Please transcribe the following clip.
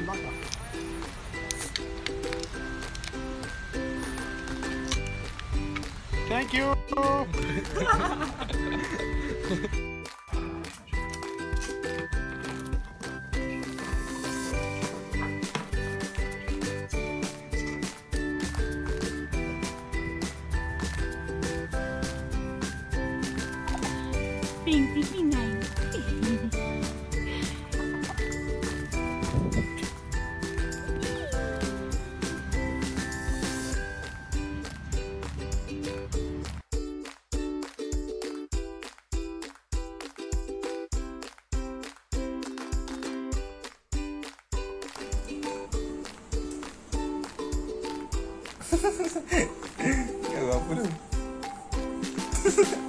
안 맞다. Thank you. Hahaha, ya gak apa-apa.